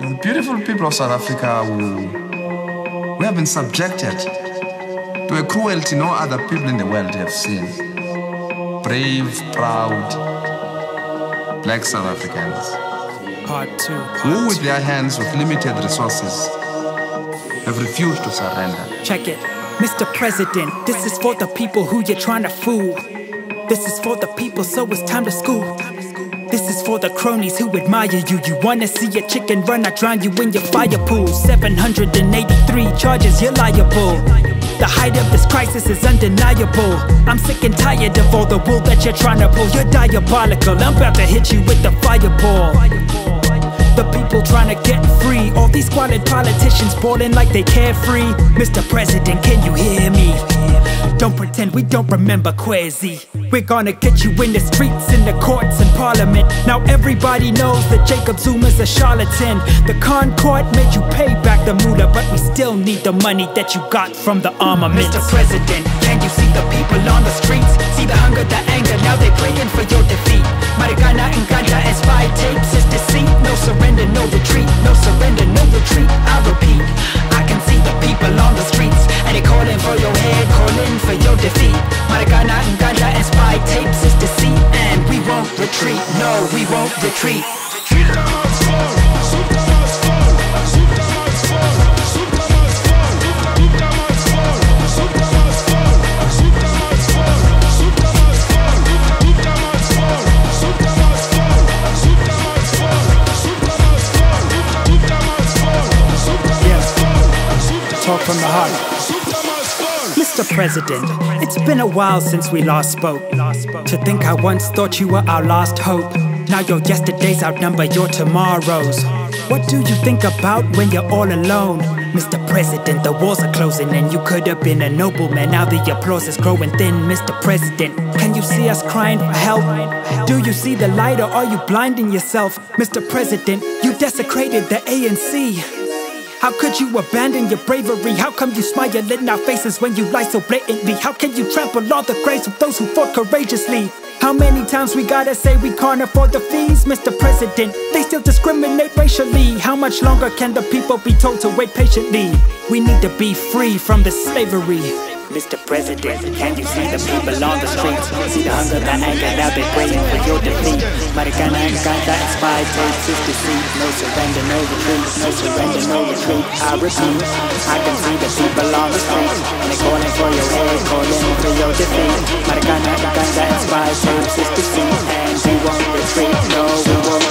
The beautiful people of South Africa, we have been subjected to a cruelty no other people in the world have seen. Brave, proud, black South Africans. Who with their hands with limited resources have refused to surrender. Check it. Mr. President, this is for the people who you're trying to fool. This is for the people, so it's time to school. This is for the cronies who admire you. You wanna see a chicken run, I drown you in your fire pool. 783 charges, you're liable. The height of this crisis is undeniable. I'm sick and tired of all the wool that you're trying to pull. You're diabolical, I'm about to hit you with the fireball. The people trying to get free, all these squalid politicians balling like they carefree. Mr. President, can you hear me? Don't pretend we don't remember Kwezi. We're gonna get you in the streets, in the courts and parliament. Now everybody knows that Jacob Zuma's a charlatan. The Concord made you pay back the moolah, but we still need the money that you got from the armament. Mr. President, can you see the people on the streets? See the hunger, the anger, now they praying for your defeat. Madagana and Ganja and spy tapes is deceit. No surrender, no retreat, no surrender, no retreat. I repeat, I can see the people on the streets, and they calling for your head, calling for your defeat. Madagana and Ganja and spy tapes is deceit, and we won't retreat, no, we won't retreat. Talk from the heart. Mr. President, it's been a while since we last spoke. To think I once thought you were our last hope. Now your yesterdays outnumber your tomorrows. What do you think about when you're all alone? Mr. President, the walls are closing and you could have been a nobleman. Now the applause is growing thin, Mr. President. Can you see us crying for help? Do you see the light or are you blinding yourself? Mr. President, you desecrated the ANC. How could you abandon your bravery? How come you smile in our faces when you lie so blatantly? How can you trample all the graves of those who fought courageously? How many times we gotta say we can't afford the fees, Mr. President? They still discriminate racially. How much longer can the people be told to wait patiently? We need to be free from this slavery. Mr. President, can you see the people on the streets? See the hunger, the anger, now they're praying for your defeat. Marikana and Ganja inspired tapes is deceit. No surrender, no retreat, no surrender, no retreat. I repeat, I can see the people on the streets, and they're calling for your head, calling for your defeat. Marikana and Ganja inspired tapes is deceit, and we won't retreat, no, we won't.